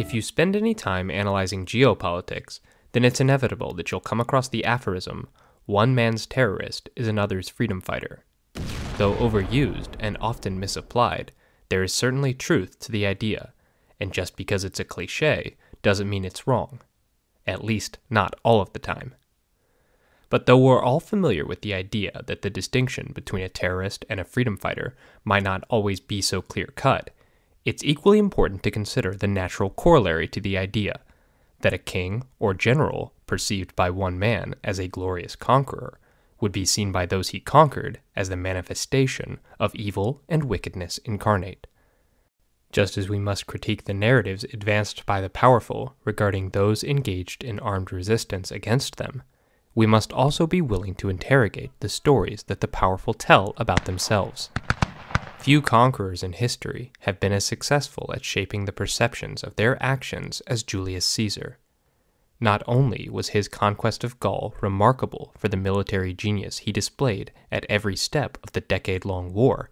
If you spend any time analyzing geopolitics, then it's inevitable that you'll come across the aphorism, one man's terrorist is another's freedom fighter. Though overused and often misapplied, there is certainly truth to the idea, and just because it's a cliché doesn't mean it's wrong. At least, not all of the time. But though we're all familiar with the idea that the distinction between a terrorist and a freedom fighter might not always be so clear-cut, it's equally important to consider the natural corollary to the idea, that a king or general perceived by one man as a glorious conqueror would be seen by those he conquered as the manifestation of evil and wickedness incarnate. Just as we must critique the narratives advanced by the powerful regarding those engaged in armed resistance against them, we must also be willing to interrogate the stories that the powerful tell about themselves. Few conquerors in history have been as successful at shaping the perceptions of their actions as Julius Caesar. Not only was his conquest of Gaul remarkable for the military genius he displayed at every step of the decade-long war,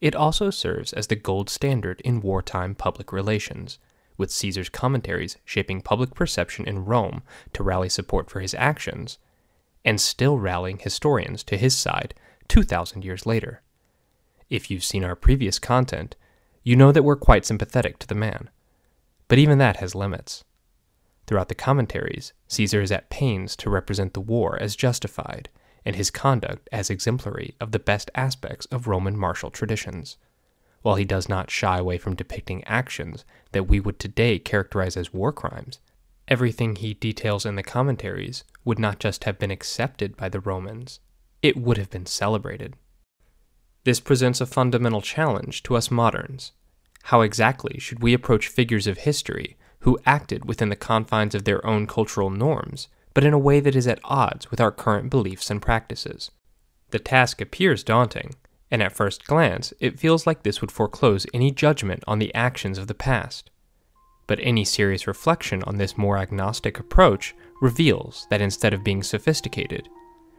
it also serves as the gold standard in wartime public relations, with Caesar's commentaries shaping public perception in Rome to rally support for his actions, and still rallying historians to his side 2,000 years later. If you've seen our previous content, you know that we're quite sympathetic to the man. But even that has limits. Throughout the commentaries, Caesar is at pains to represent the war as justified, and his conduct as exemplary of the best aspects of Roman martial traditions, while he does not shy away from depicting actions that we would today characterize as war crimes. Everything he details in the commentaries would not just have been accepted by the Romans, it would have been celebrated. This presents a fundamental challenge to us moderns. How exactly should we approach figures of history who acted within the confines of their own cultural norms, but in a way that is at odds with our current beliefs and practices? The task appears daunting, and at first glance, it feels like this would foreclose any judgment on the actions of the past. But any serious reflection on this more agnostic approach reveals that instead of being sophisticated,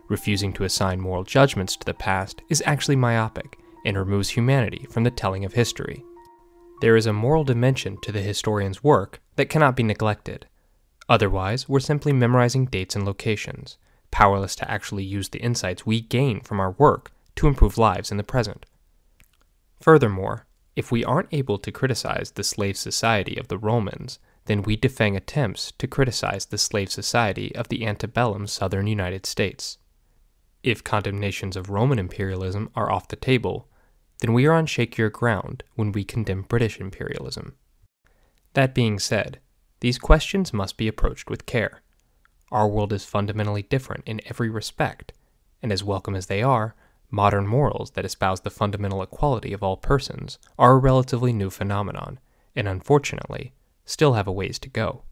refusing to assign moral judgments to the past is actually myopic and removes humanity from the telling of history. There is a moral dimension to the historian's work that cannot be neglected. Otherwise, we're simply memorizing dates and locations, powerless to actually use the insights we gain from our work to improve lives in the present. Furthermore, if we aren't able to criticize the slave society of the Romans, then we defang attempts to criticize the slave society of the antebellum southern United States. If condemnations of Roman imperialism are off the table, then we are on shakier ground when we condemn British imperialism. That being said, these questions must be approached with care. Our world is fundamentally different in every respect, and as welcome as they are, modern morals that espouse the fundamental equality of all persons are a relatively new phenomenon, and unfortunately, still have a ways to go.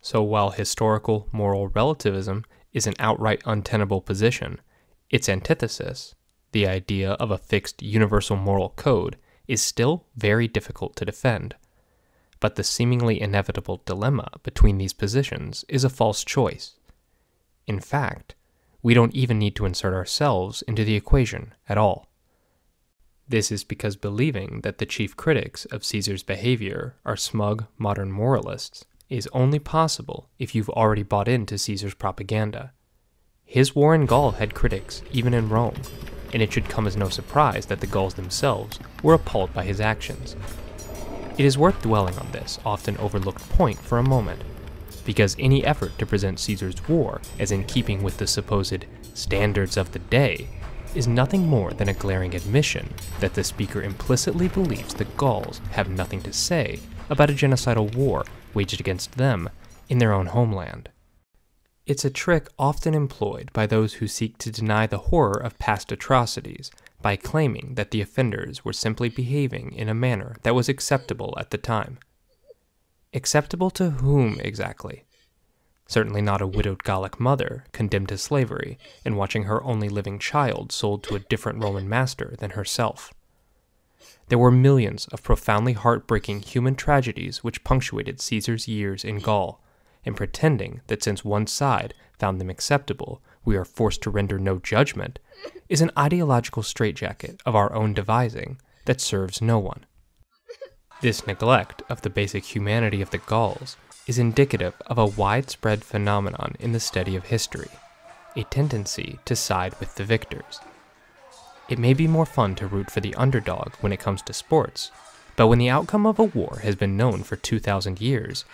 So while historical moral relativism is an outright untenable position, its antithesis, the idea of a fixed universal moral code, is still very difficult to defend. But the seemingly inevitable dilemma between these positions is a false choice. In fact, we don't even need to insert ourselves into the equation at all. This is because believing that the chief critics of Caesar's behavior are smug modern moralists is only possible if you've already bought into Caesar's propaganda. His war in Gaul had critics, even in Rome, and it should come as no surprise that the Gauls themselves were appalled by his actions. It is worth dwelling on this often overlooked point for a moment, because any effort to present Caesar's war as in keeping with the supposed standards of the day is nothing more than a glaring admission that the speaker implicitly believes the Gauls have nothing to say about a genocidal war waged against them in their own homeland. It's a trick often employed by those who seek to deny the horror of past atrocities by claiming that the offenders were simply behaving in a manner that was acceptable at the time. Acceptable to whom exactly? Certainly not a widowed Gallic mother condemned to slavery and watching her only living child sold to a different Roman master than herself. There were millions of profoundly heartbreaking human tragedies which punctuated Caesar's years in Gaul, and pretending that since one side found them acceptable, we are forced to render no judgment, is an ideological straitjacket of our own devising that serves no one. This neglect of the basic humanity of the Gauls is indicative of a widespread phenomenon in the study of history, a tendency to side with the victors. It may be more fun to root for the underdog when it comes to sports, but when the outcome of a war has been known for 2,000 years,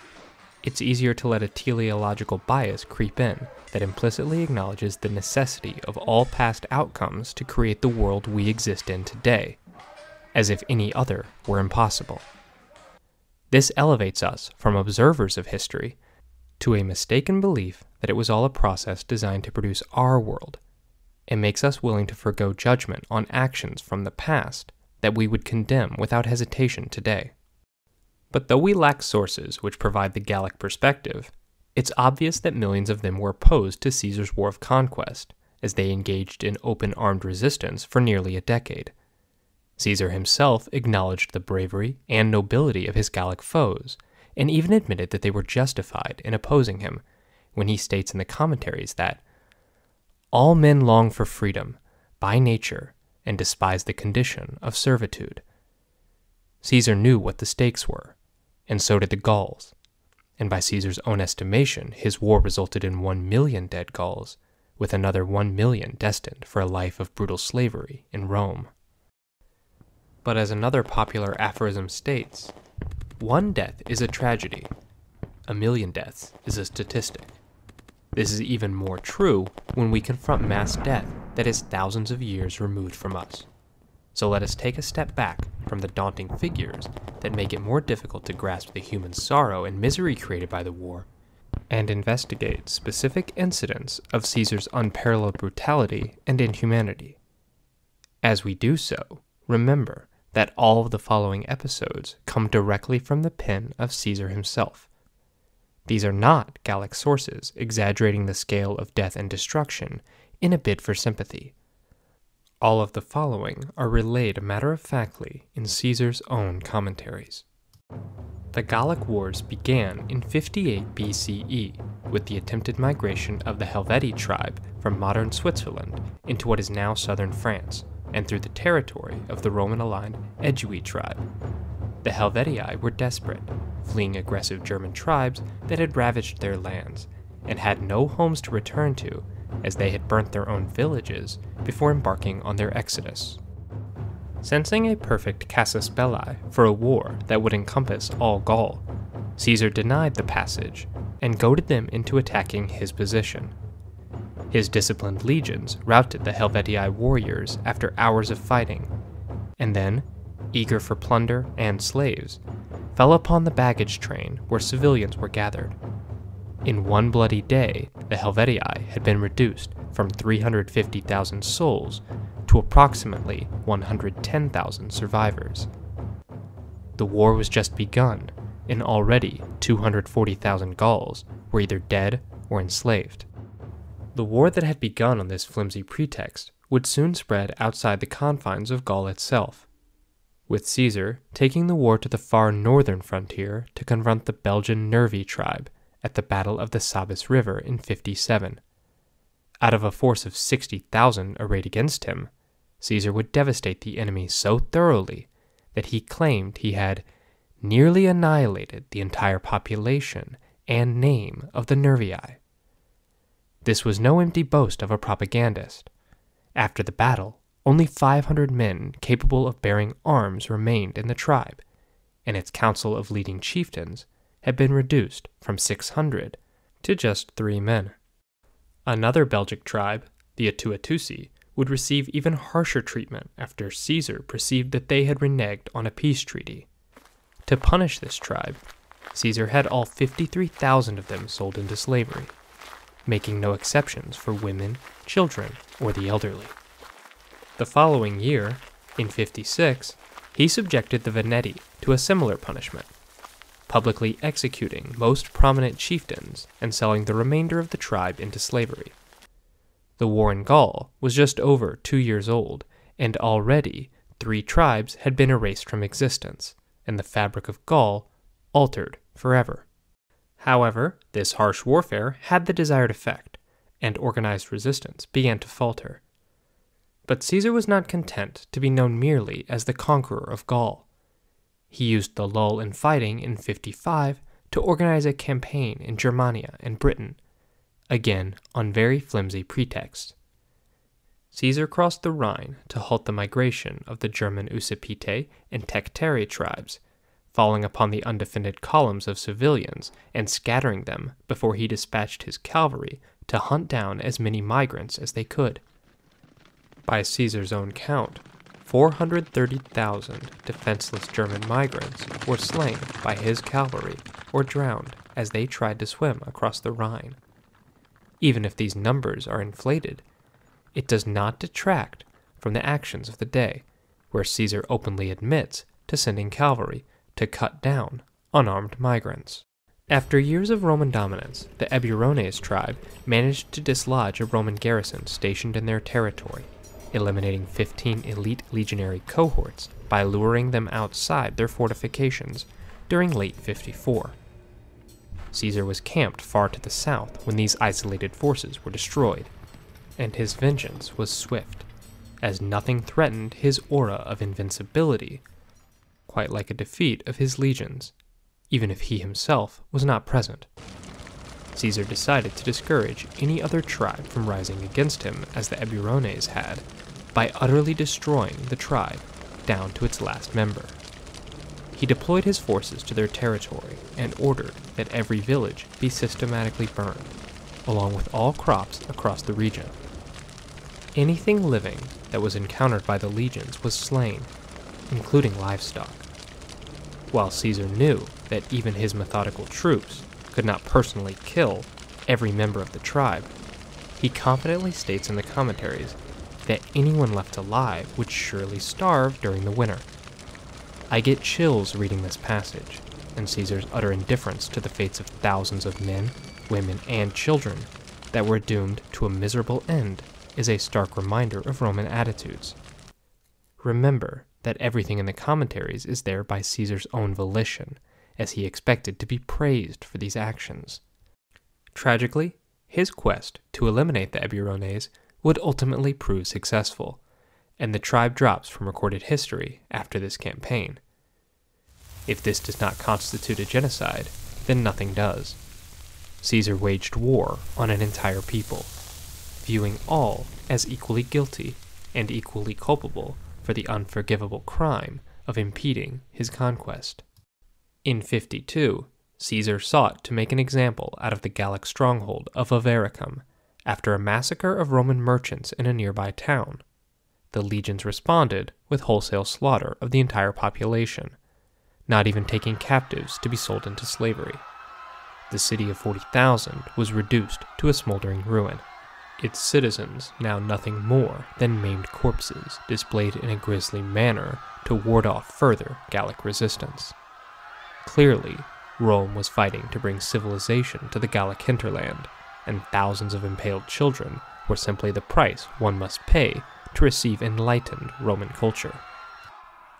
it's easier to let a teleological bias creep in that implicitly acknowledges the necessity of all past outcomes to create the world we exist in today, as if any other were impossible. This elevates us from observers of history to a mistaken belief that it was all a process designed to produce our world, and makes us willing to forgo judgment on actions from the past that we would condemn without hesitation today. But though we lack sources which provide the Gallic perspective, it's obvious that millions of them were opposed to Caesar's war of conquest, as they engaged in open armed resistance for nearly a decade. Caesar himself acknowledged the bravery and nobility of his Gallic foes, and even admitted that they were justified in opposing him, when he states in the commentaries that all men long for freedom, by nature, and despise the condition of servitude. Caesar knew what the stakes were, and so did the Gauls, and by Caesar's own estimation, his war resulted in 1 million dead Gauls, with another 1 million destined for a life of brutal slavery in Rome. But as another popular aphorism states, one death is a tragedy, 1 million deaths is a statistic. This is even more true when we confront mass death that is thousands of years removed from us. So let us take a step back from the daunting figures that make it more difficult to grasp the human sorrow and misery created by the war, and investigate specific incidents of Caesar's unparalleled brutality and inhumanity. As we do so, remember that all of the following episodes come directly from the pen of Caesar himself. These are not Gallic sources exaggerating the scale of death and destruction in a bid for sympathy. All of the following are relayed matter-of-factly in Caesar's own commentaries. The Gallic Wars began in 58 BCE with the attempted migration of the Helvetii tribe from modern Switzerland into what is now southern France, and through the territory of the Roman-aligned Edui tribe. The Helvetii were desperate, fleeing aggressive German tribes that had ravaged their lands, and had no homes to return to, as they had burnt their own villages before embarking on their exodus. Sensing a perfect casus belli for a war that would encompass all Gaul, Caesar denied the passage and goaded them into attacking his position. His disciplined legions routed the Helvetii warriors after hours of fighting, and then, eager for plunder and slaves, fell upon the baggage train where civilians were gathered. In one bloody day, the Helvetii had been reduced from 350,000 souls to approximately 110,000 survivors. The war was just begun, and already 240,000 Gauls were either dead or enslaved. The war that had begun on this flimsy pretext would soon spread outside the confines of Gaul itself, with Caesar taking the war to the far northern frontier to confront the Belgian Nervii tribe at the Battle of the Sabis River in 57. Out of a force of 60,000 arrayed against him, Caesar would devastate the enemy so thoroughly that he claimed he had nearly annihilated the entire population and name of the Nervii. This was no empty boast of a propagandist. After the battle, only 500 men capable of bearing arms remained in the tribe, and its council of leading chieftains had been reduced from 600 to just 3 men. Another Belgic tribe, the Atuatuci, would receive even harsher treatment after Caesar perceived that they had reneged on a peace treaty. To punish this tribe, Caesar had all 53,000 of them sold into slavery, making no exceptions for women, children, or the elderly. The following year, in 56, he subjected the Veneti to a similar punishment, publicly executing most prominent chieftains and selling the remainder of the tribe into slavery. The war in Gaul was just over 2 years old, and already 3 tribes had been erased from existence, and the fabric of Gaul altered forever. However, this harsh warfare had the desired effect, and organized resistance began to falter. But Caesar was not content to be known merely as the conqueror of Gaul. He used the lull in fighting in 55 to organize a campaign in Germania and Britain, again on very flimsy pretext. Caesar crossed the Rhine to halt the migration of the German Usipetes and Tecteri tribes, falling upon the undefended columns of civilians and scattering them before he dispatched his cavalry to hunt down as many migrants as they could. By Caesar's own count, 430,000 defenseless German migrants were slain by his cavalry or drowned as they tried to swim across the Rhine. Even if these numbers are inflated, it does not detract from the actions of the day, where Caesar openly admits to sending cavalry to cut down unarmed migrants. After years of Roman dominance, the Eburones tribe managed to dislodge a Roman garrison stationed in their territory, eliminating 15 elite legionary cohorts by luring them outside their fortifications during late 54. Caesar was camped far to the south when these isolated forces were destroyed, and his vengeance was swift, as nothing threatened his aura of invincibility quite like a defeat of his legions, even if he himself was not present. Caesar decided to discourage any other tribe from rising against him as the Eburones had, by utterly destroying the tribe down to its last member. He deployed his forces to their territory and ordered that every village be systematically burned, along with all crops across the region. Anything living that was encountered by the legions was slain, including livestock. While Caesar knew that even his methodical troops could not personally kill every member of the tribe, he confidently states in the commentaries that anyone left alive would surely starve during the winter. I get chills reading this passage, and Caesar's utter indifference to the fates of thousands of men, women, and children that were doomed to a miserable end is a stark reminder of Roman attitudes. Remember that everything in the commentaries is there by Caesar's own volition, as he expected to be praised for these actions. Tragically, his quest to eliminate the Eburones would ultimately prove successful, and the tribe drops from recorded history after this campaign. If this does not constitute a genocide, then nothing does. Caesar waged war on an entire people, viewing all as equally guilty and equally culpable for the unforgivable crime of impeding his conquest. In 52, Caesar sought to make an example out of the Gallic stronghold of Avaricum after a massacre of Roman merchants in a nearby town. The legions responded with wholesale slaughter of the entire population, not even taking captives to be sold into slavery. The city of 40,000 was reduced to a smoldering ruin, its citizens now nothing more than maimed corpses displayed in a grisly manner to ward off further Gallic resistance. Clearly, Rome was fighting to bring civilization to the Gallic hinterland, and thousands of impaled children were simply the price one must pay to receive enlightened Roman culture.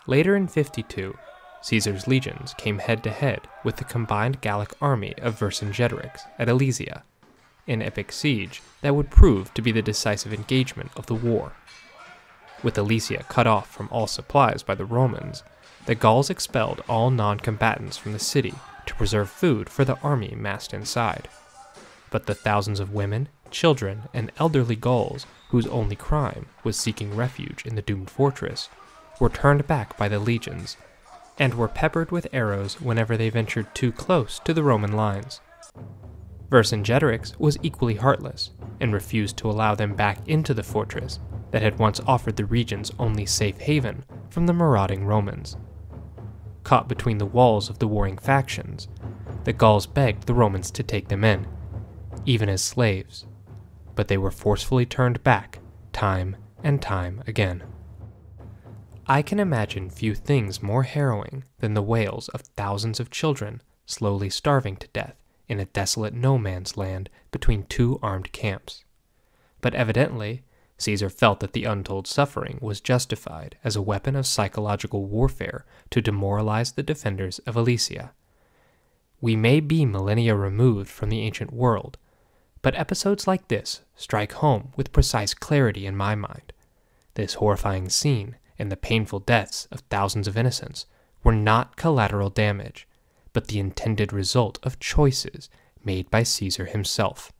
Later in 52, Caesar's legions came head-to-head with the combined Gallic army of Vercingetorix at Alesia, an epic siege that would prove to be the decisive engagement of the war. With Alesia cut off from all supplies by the Romans, the Gauls expelled all non-combatants from the city to preserve food for the army massed inside. But the thousands of women, children, and elderly Gauls, whose only crime was seeking refuge in the doomed fortress, were turned back by the legions, and were peppered with arrows whenever they ventured too close to the Roman lines. Vercingetorix was equally heartless, and refused to allow them back into the fortress that had once offered the region's only safe haven from the marauding Romans. Caught between the walls of the warring factions, the Gauls begged the Romans to take them in, even as slaves, but they were forcefully turned back time and time again. I can imagine few things more harrowing than the wails of thousands of children slowly starving to death in a desolate no-man's land between two armed camps. But evidently, Caesar felt that the untold suffering was justified as a weapon of psychological warfare to demoralize the defenders of Alesia. We may be millennia removed from the ancient world, but episodes like this strike home with precise clarity in my mind. This horrifying scene and the painful deaths of thousands of innocents were not collateral damage, but the intended result of choices made by Caesar himself.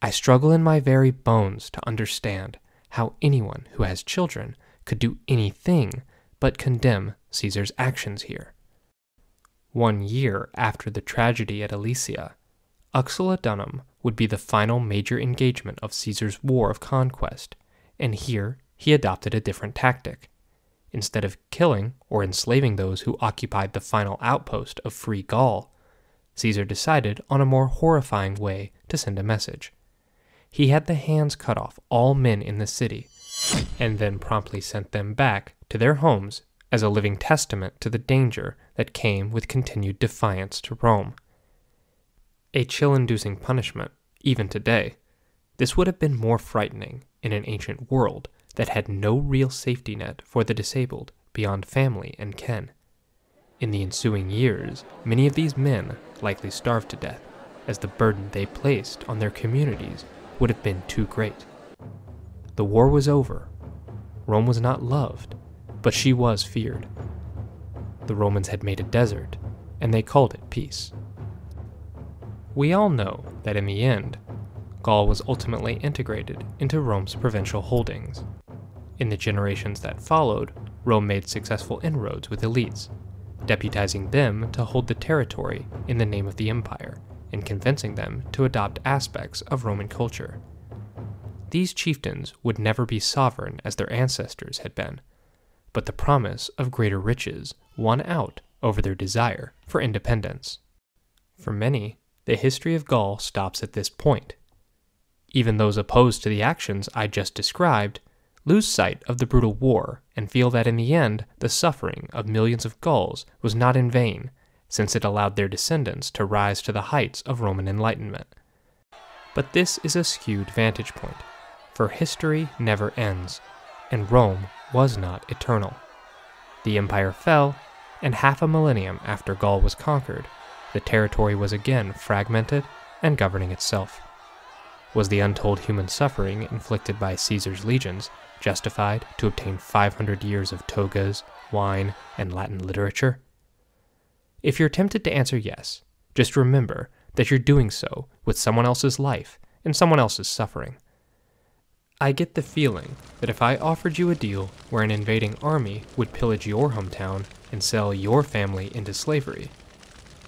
I struggle in my very bones to understand how anyone who has children could do anything but condemn Caesar's actions here. 1 year after the tragedy at Alesia, Uxellodunum would be the final major engagement of Caesar's war of conquest, and here he adopted a different tactic. Instead of killing or enslaving those who occupied the final outpost of free Gaul, Caesar decided on a more horrifying way to send a message. He had the hands cut off all men in the city, and then promptly sent them back to their homes as a living testament to the danger that came with continued defiance to Rome. A chill-inducing punishment, even today. This would have been more frightening in an ancient world that had no real safety net for the disabled beyond family and kin. In the ensuing years, many of these men likely starved to death, as the burden they placed on their communities would have been too great. The war was over. Rome was not loved, but she was feared. The Romans had made a desert, and they called it peace. We all know that in the end, Gaul was ultimately integrated into Rome's provincial holdings. In the generations that followed, Rome made successful inroads with elites, deputizing them to hold the territory in the name of the empire, and convincing them to adopt aspects of Roman culture. These chieftains would never be sovereign as their ancestors had been, but the promise of greater riches won out over their desire for independence. For many, the history of Gaul stops at this point. Even those opposed to the actions I just described lose sight of the brutal war and feel that in the end, the suffering of millions of Gauls was not in vain, since it allowed their descendants to rise to the heights of Roman enlightenment. But this is a skewed vantage point, for history never ends, and Rome was not eternal. The empire fell, and half a millennium after Gaul was conquered, the territory was again fragmented and governing itself. Was the untold human suffering inflicted by Caesar's legions justified to obtain 500 years of togas, wine, and Latin literature? If you're tempted to answer yes, just remember that you're doing so with someone else's life and someone else's suffering. I get the feeling that if I offered you a deal where an invading army would pillage your hometown and sell your family into slavery,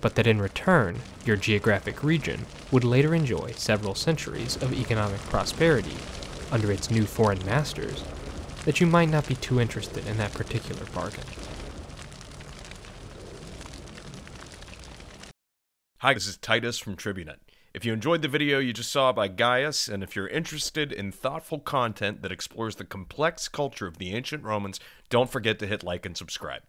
but that in return, your geographic region would later enjoy several centuries of economic prosperity under its new foreign masters, that you might not be too interested in that particular bargain. Hi, this is Titus from Tribunet. If you enjoyed the video you just saw by Gaius, and if you're interested in thoughtful content that explores the complex culture of the ancient Romans, don't forget to hit like and subscribe.